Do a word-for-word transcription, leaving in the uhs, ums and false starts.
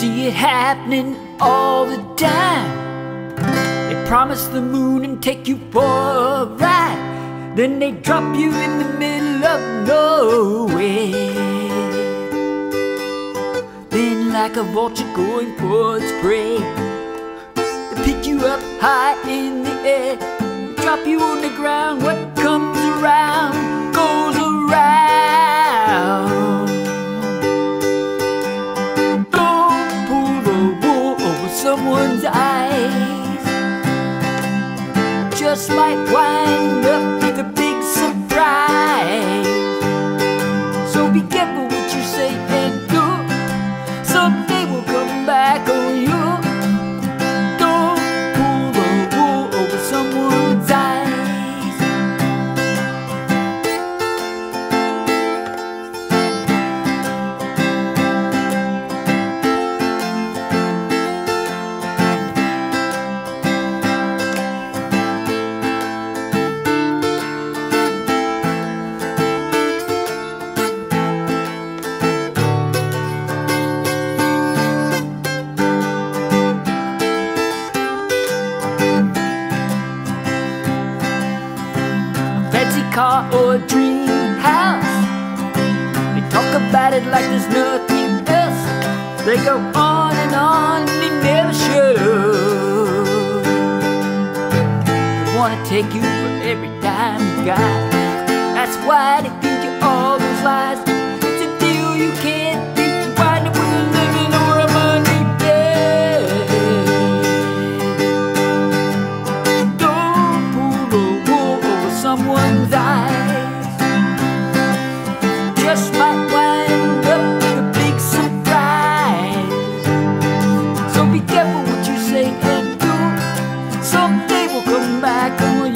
see it happening all the time. They promise the moon and take you for a ride, then they drop you in the middle of nowhere. Then like a vulture going for its prey, they pick you up high in the air, drop you on the ground. What comes around goes around. Someone's eyes just might wind up with a big surprise. So be careful what you say and do. Someday will come back on you. Don't pull the wool over someone's car or a dream house. They talk about it like there's nothing else. They go on and on and they never show. They want to take you for every dime you got. That's why they feed you all those lies. It's a deal you can't think. You wind up with a living or a money debt. Don't pull the wool over someone's eyes. Just might wind up with a big surprise. So be careful what you say and do. Someday we'll come back and